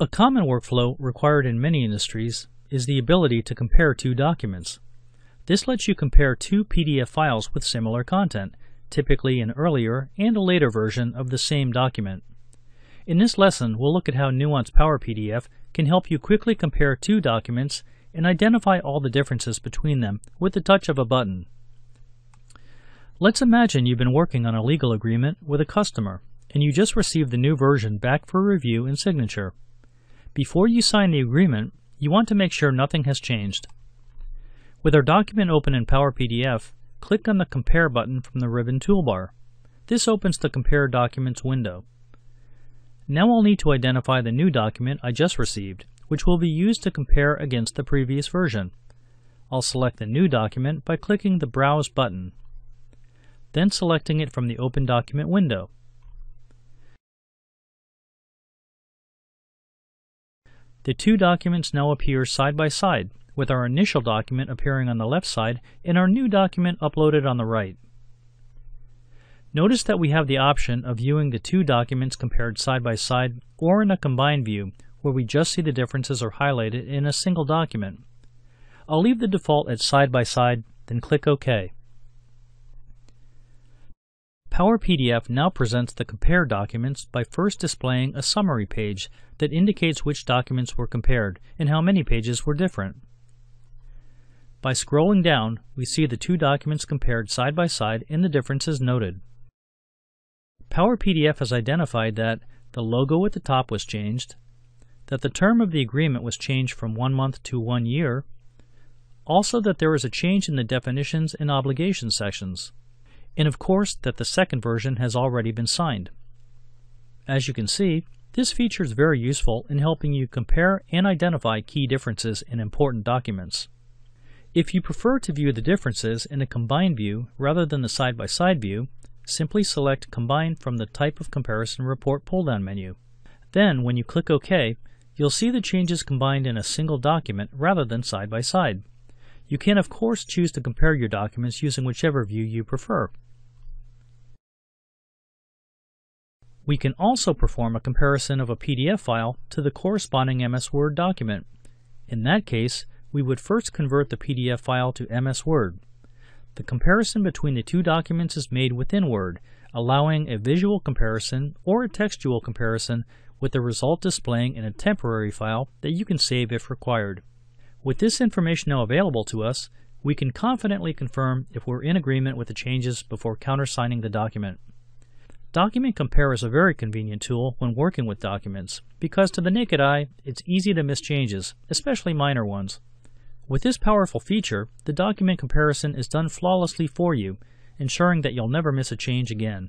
A common workflow required in many industries is the ability to compare two documents. This lets you compare two PDF files with similar content, typically an earlier and a later version of the same document. In this lesson, we'll look at how Nuance Power PDF can help you quickly compare two documents and identify all the differences between them with the touch of a button. Let's imagine you've been working on a legal agreement with a customer, and you just received the new version back for review and signature. Before you sign the agreement, you want to make sure nothing has changed. With our document open in Power PDF, click on the Compare button from the ribbon toolbar. This opens the Compare Documents window. Now I'll need to identify the new document I just received, which will be used to compare against the previous version. I'll select the new document by clicking the Browse button, then selecting it from the Open Document window. The two documents now appear side by side, with our initial document appearing on the left side and our new document uploaded on the right. Notice that we have the option of viewing the two documents compared side by side or in a combined view, where we just see the differences are highlighted in a single document. I'll leave the default at side by side, then click OK. Power PDF now presents the Compare documents by first displaying a summary page that indicates which documents were compared and how many pages were different. By scrolling down, we see the two documents compared side by side and the differences noted. Power PDF has identified that the logo at the top was changed, that the term of the agreement was changed from 1 month to 1 year, also that there is a change in the definitions and obligations sections, and of course that the second version has already been signed. As you can see, this feature is very useful in helping you compare and identify key differences in important documents. If you prefer to view the differences in a combined view rather than the side-by-side view, simply select Combine from the Type of Comparison Report pull-down menu. Then, when you click OK, you'll see the changes combined in a single document rather than side by side. You can, of course, choose to compare your documents using whichever view you prefer. We can also perform a comparison of a PDF file to the corresponding MS Word document. In that case, we would first convert the PDF file to MS Word. The comparison between the two documents is made within Word, allowing a visual comparison or a textual comparison, with the result displaying in a temporary file that you can save if required. With this information now available to us, we can confidently confirm if we're in agreement with the changes before countersigning the document. Document Compare is a very convenient tool when working with documents, because to the naked eye, it's easy to miss changes, especially minor ones. With this powerful feature, the document comparison is done flawlessly for you, ensuring that you'll never miss a change again.